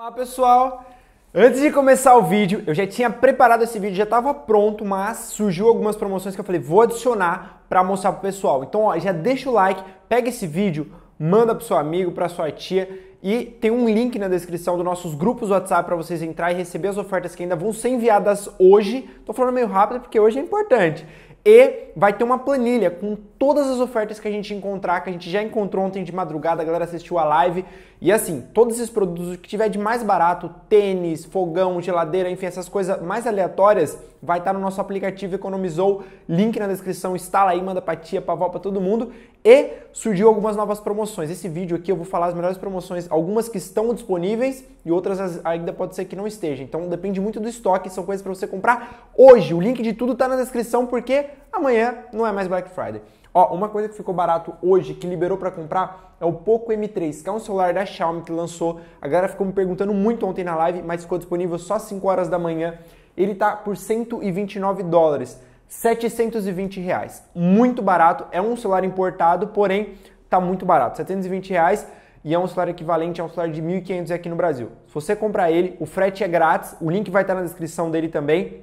Olá pessoal, antes de começar o vídeo, eu já tinha preparado esse vídeo, já estava pronto, mas surgiu algumas promoções que eu falei, vou adicionar para mostrar pro pessoal. Então ó, já deixa o like, pega esse vídeo, manda pro seu amigo, pra sua tia e tem um link na descrição dos nossos grupos WhatsApp para vocês entrar e receber as ofertas que ainda vão ser enviadas hoje. Tô falando meio rápido porque hoje é importante. E vai ter uma planilha com todas as ofertas que a gente encontrar, que a gente já encontrou ontem de madrugada, a galera assistiu a live. E assim, todos esses produtos que tiver de mais barato, tênis, fogão, geladeira, enfim, essas coisas mais aleatórias, vai estar no nosso aplicativo Economizou, link na descrição, instala aí, manda pra tia, pra avó, pra todo mundo. E surgiu algumas novas promoções. Esse vídeo aqui eu vou falar as melhores promoções, algumas que estão disponíveis e outras ainda pode ser que não estejam. Então depende muito do estoque, são coisas pra você comprar hoje. O link de tudo tá na descrição, porque amanhã não é mais Black Friday. Ó, uma coisa que ficou barato hoje, que liberou para comprar, é o Poco M3, que é um celular da Xiaomi que lançou. A galera ficou me perguntando muito ontem na live, mas ficou disponível só às 5 horas da manhã. Ele tá por $129, R$720. Muito barato, é um celular importado, porém tá muito barato, R$720. E é um celular equivalente a um celular de R$1.500 aqui no Brasil. Se você comprar ele, o frete é grátis, o link vai estar na descrição dele também.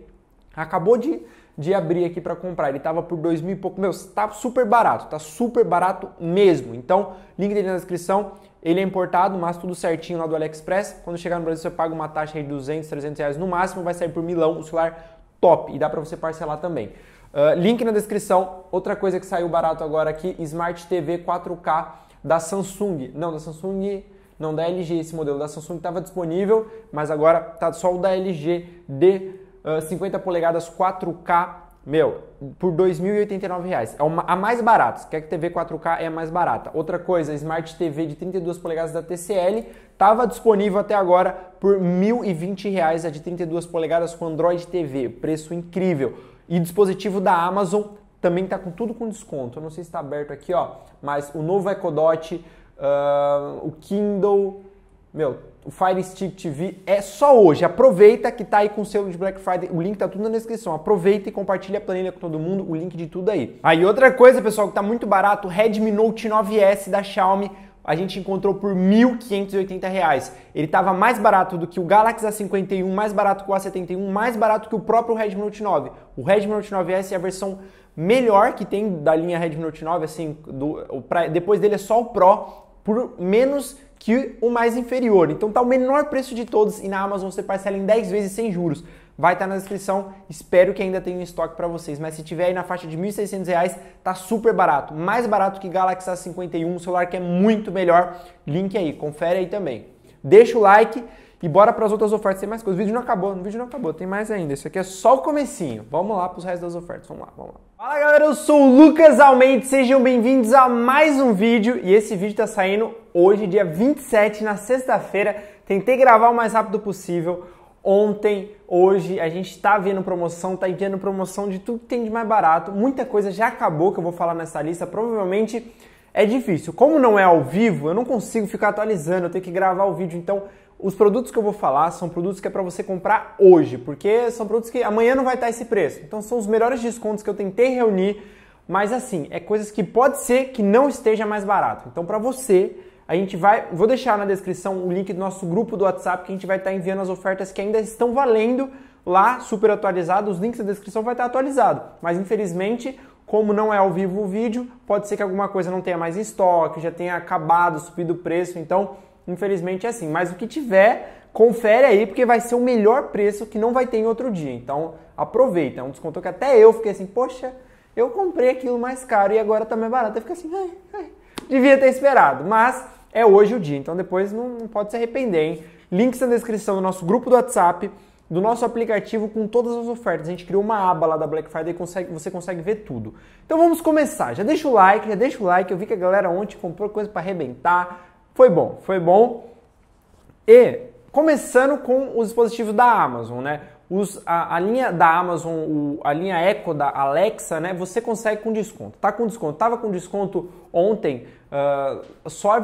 Acabou de abrir aqui para comprar, ele tava por 2.000 e pouco, meu, tá super barato mesmo. Então, link dele na descrição, ele é importado, mas tudo certinho lá do AliExpress. Quando chegar no Brasil, você paga uma taxa aí de 200, R$300 no máximo, vai sair por milão, o celular top, e dá para você parcelar também. Link na descrição. Outra coisa que saiu barato agora aqui, Smart TV 4K da Samsung, da LG, esse modelo da Samsung tava disponível, mas agora tá só o da LG de 50 polegadas 4K, meu, por R$2.089. É a mais barata. Se quer que TV 4K, é a mais barata. Outra coisa, Smart TV de 32 polegadas da TCL, estava disponível até agora por R$1.020, a de 32 polegadas com Android TV, preço incrível. E dispositivo da Amazon também está com tudo com desconto. Eu não sei se está aberto aqui, ó, mas o novo Echo Dot, o Kindle, meu, o Fire Stick TV é só hoje. Aproveita que tá aí com o selo de Black Friday. O link tá tudo na descrição. Aproveita e compartilha a planilha com todo mundo. O link de tudo aí. Aí outra coisa, pessoal, que tá muito barato, o Redmi Note 9S da Xiaomi. A gente encontrou por R$1.580. Ele tava mais barato do que o Galaxy A51, mais barato que o A71, mais barato que o próprio Redmi Note 9. O Redmi Note 9S é a versão melhor que tem da linha Redmi Note 9, assim, depois dele é só o Pro, por menos que o mais inferior. Então tá o menor preço de todos e na Amazon você parcela em 10 vezes sem juros. Vai estar na descrição, espero que ainda tenha em estoque para vocês, mas se tiver aí na faixa de R$1.600, tá super barato, mais barato que Galaxy A51, um celular que é muito melhor. Link aí, confere aí também. Deixa o like e bora para as outras ofertas, tem mais coisa. O vídeo não acabou, tem mais ainda. Isso aqui é só o comecinho. Vamos lá para os restos das ofertas, vamos lá. Fala galera, eu sou o Lucas Almeida, sejam bem-vindos a mais um vídeo e esse vídeo tá saindo hoje, dia 27, na sexta-feira. Tentei gravar o mais rápido possível ontem, hoje, a gente tá vendo promoção, tá enviando promoção de tudo que tem de mais barato, muita coisa já acabou que eu vou falar nessa lista, provavelmente é difícil. Como não é ao vivo, eu não consigo ficar atualizando, eu tenho que gravar o vídeo, então os produtos que eu vou falar são produtos que é para você comprar hoje, porque são produtos que amanhã não vai estar esse preço. Então são os melhores descontos que eu tentei reunir, mas assim, é coisas que pode ser que não esteja mais barato. Então para você, vou deixar na descrição o link do nosso grupo do WhatsApp, que a gente vai estar enviando as ofertas que ainda estão valendo lá, super atualizado, os links da descrição vai estar atualizado, mas infelizmente, como não é ao vivo o vídeo, pode ser que alguma coisa não tenha mais em estoque, já tenha acabado, subido o preço, então infelizmente é assim, mas o que tiver, confere aí, porque vai ser o melhor preço que não vai ter em outro dia. Então, aproveita. É um desconto que até eu fiquei assim, poxa, eu comprei aquilo mais caro e agora tá mais barato. Eu fiquei assim, devia ter esperado. Mas é hoje o dia, então depois não pode se arrepender, hein? Links na descrição do nosso grupo do WhatsApp, do nosso aplicativo com todas as ofertas. A gente criou uma aba lá da Black Friday e você consegue ver tudo. Então vamos começar. Já deixa o like. Eu vi que a galera ontem comprou coisa pra arrebentar. Foi bom. E começando com os dispositivos da Amazon, né? A linha da Amazon, a linha Echo da Alexa, né? Você consegue com desconto. Tá com desconto. Tava com desconto ontem, só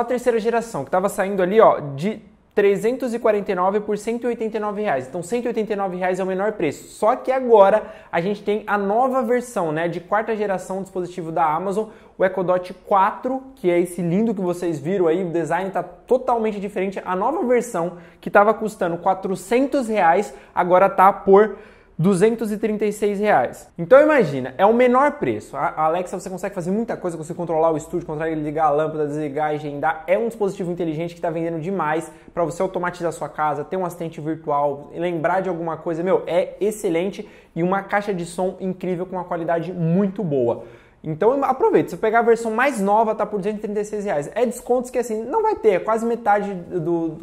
a terceira geração, que tava saindo ali, ó, de 349 por 189 reais. Então, 189 reais é o menor preço. Só que agora a gente tem a nova versão, né, de quarta geração do dispositivo da Amazon, o Echo Dot 4, que é esse lindo que vocês viram aí. O design está totalmente diferente. A nova versão, que estava custando 400 reais, agora está por 236 reais. Então imagina, é o menor preço. A Alexa, você consegue fazer muita coisa, consegue controlar o estúdio, consegue ligar a lâmpada, desligar, agendar. É um dispositivo inteligente que está vendendo demais para você automatizar a sua casa, ter um assistente virtual, lembrar de alguma coisa. Meu, é excelente, e uma caixa de som incrível com uma qualidade muito boa. Então aproveita, se você pegar a versão mais nova, tá por 236 reais. É descontos que assim, não vai ter, é quase metade,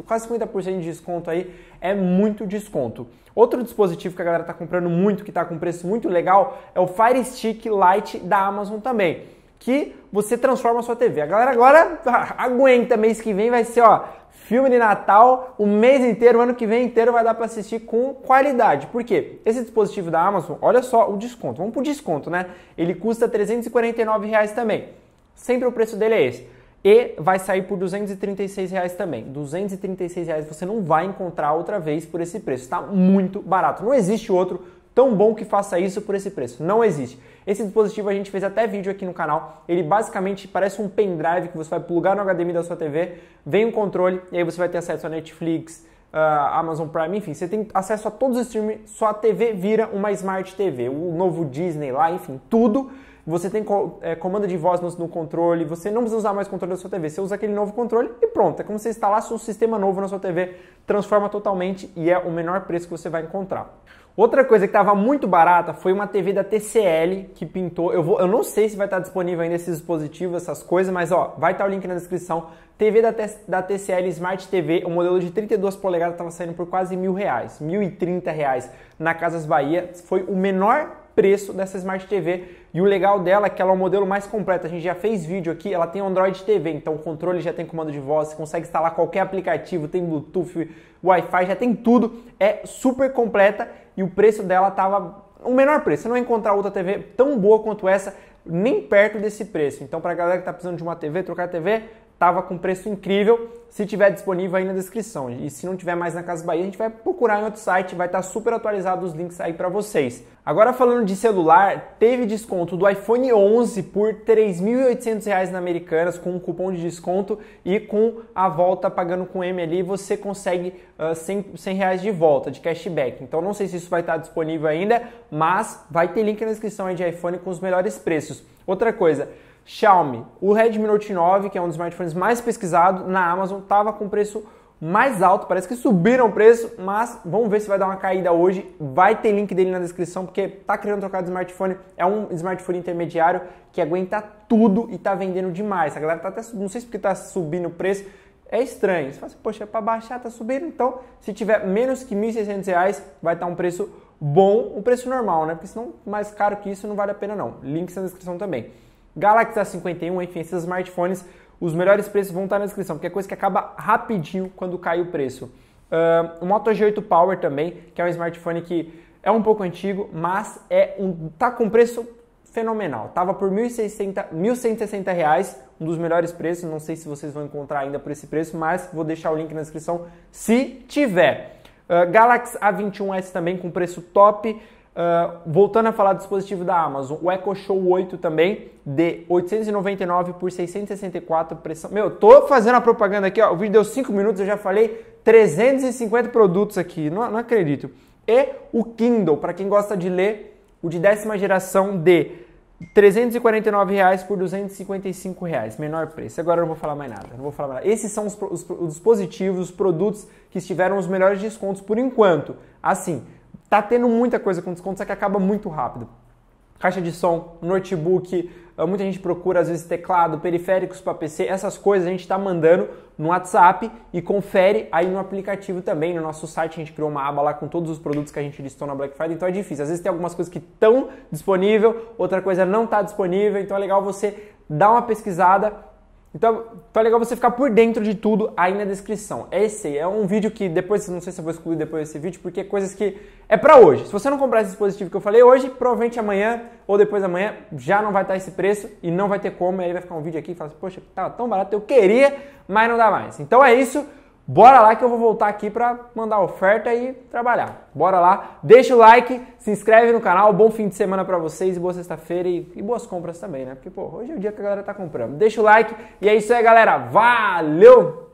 quase 50% de desconto aí, é muito desconto. Outro dispositivo que a galera tá comprando muito, que tá com preço muito legal, é o Fire Stick Lite da Amazon também, que você transforma a sua TV. A galera agora aguenta, mês que vem vai ser, ó, filme de Natal, o mês inteiro, o ano que vem inteiro vai dar para assistir com qualidade. Por quê? Esse dispositivo da Amazon, olha só o desconto. Vamos pro desconto, né? Ele custa R$ 349,00 também. Sempre o preço dele é esse. E vai sair por R$ 236,00 também. R$ 236,00 você não vai encontrar outra vez por esse preço. Está muito barato. Não existe outro tão bom que faça isso por esse preço. Não existe. Esse dispositivo a gente fez até vídeo aqui no canal. Ele basicamente parece um pendrive que você vai plugar no HDMI da sua TV, vem um controle e aí você vai ter acesso a Netflix, Amazon Prime, enfim, você tem acesso a todos os streams, sua TV vira uma Smart TV, o novo Disney lá, enfim, tudo. Você tem comando de voz no controle, você não precisa usar mais o controle da sua TV, você usa aquele novo controle e pronto. É como se você instalasse um sistema novo na sua TV, transforma totalmente e é o menor preço que você vai encontrar. Outra coisa que estava muito barata foi uma TV da TCL que pintou. Eu não sei se vai estar disponível ainda esses dispositivos, essas coisas, mas ó, vai estar o link na descrição. TV da TCL Smart TV, o modelo de 32 polegadas estava saindo por quase R$ 1.000, R$ 1.030 na Casas Bahia. Foi o menor preço dessa Smart TV e o legal dela é que ela é o modelo mais completo. A gente já fez vídeo aqui, ela tem Android TV, então o controle já tem comando de voz, você consegue instalar qualquer aplicativo, tem Bluetooth, Wi-Fi, já tem tudo. É super completa. E o preço dela estava o menor preço. Você não vai encontrar outra TV tão boa quanto essa, nem perto desse preço. Então, para a galera que está precisando de uma TV, trocar a TV, estava com preço incrível. Se tiver disponível aí na descrição. E se não tiver mais na Casas Bahia, a gente vai procurar em outro site, vai estar super atualizado os links aí para vocês. Agora falando de celular, teve desconto do iPhone 11 por R$ 3.800 na Americanas, com um cupom de desconto e com a volta pagando com ML, você consegue R$ 100 de volta, de cashback. Então não sei se isso vai estar disponível ainda, mas vai ter link na descrição aí de iPhone com os melhores preços. Outra coisa, Xiaomi, o Redmi Note 9, que é um dos smartphones mais pesquisados na Amazon, estava com preço mais alto, parece que subiram o preço, mas vamos ver se vai dar uma caída hoje. Vai ter link dele na descrição, porque tá querendo trocar de smartphone, é um smartphone intermediário que aguenta tudo e tá vendendo demais. A galera tá até, não sei se porque tá subindo o preço, é estranho. Você fala assim, poxa, é pra baixar, tá subindo, então se tiver menos que R$ 1.600, vai estar um preço bom, um preço normal, né? Porque senão mais caro que isso não vale a pena não. Links na descrição também. Galaxy A51, enfim, esses smartphones, os melhores preços vão estar na descrição, porque é coisa que acaba rapidinho quando cai o preço. O Moto G8 Power também, que é um smartphone que é um pouco antigo, mas tá com preço fenomenal. Tava por R$ 1.160, um dos melhores preços, não sei se vocês vão encontrar ainda por esse preço, mas vou deixar o link na descrição se tiver. Galaxy A21s também com preço top. Voltando a falar do dispositivo da Amazon, o Echo Show 8 também, de 899 por 664, pressão. Meu, tô fazendo a propaganda aqui, ó, o vídeo deu 5 minutos, eu já falei 350 produtos aqui, não acredito. E o Kindle, para quem gosta de ler, o de 10ª geração, de R$ 349 por R$ 255, menor preço. Agora eu não vou falar mais nada, Esses são os dispositivos, os produtos que tiveram os melhores descontos por enquanto. Assim, tá tendo muita coisa com desconto, só que acaba muito rápido. Caixa de som, notebook, muita gente procura, às vezes, teclado, periféricos para PC, essas coisas a gente está mandando no WhatsApp e confere aí no aplicativo também. No nosso site a gente criou uma aba lá com todos os produtos que a gente listou na Black Friday, então é difícil. Às vezes tem algumas coisas que estão disponíveis, outra coisa não está disponível, então é legal você dar uma pesquisada. Então é legal você ficar por dentro de tudo aí na descrição. Esse é um vídeo que depois, não sei se eu vou excluir depois desse vídeo, porque é coisas que é pra hoje. Se você não comprar esse dispositivo que eu falei hoje, provavelmente amanhã ou depois da manhã já não vai estar esse preço e não vai ter como. Aí vai ficar um vídeo aqui e fala assim, poxa, tava tão barato, eu queria, mas não dá mais. Então é isso. Bora lá que eu vou voltar aqui para mandar oferta e trabalhar. Bora lá, deixa o like, se inscreve no canal, bom fim de semana para vocês e boa sexta-feira e boas compras também, né? Porque, pô, hoje é o dia que a galera tá comprando. Deixa o like e é isso aí, galera. Valeu!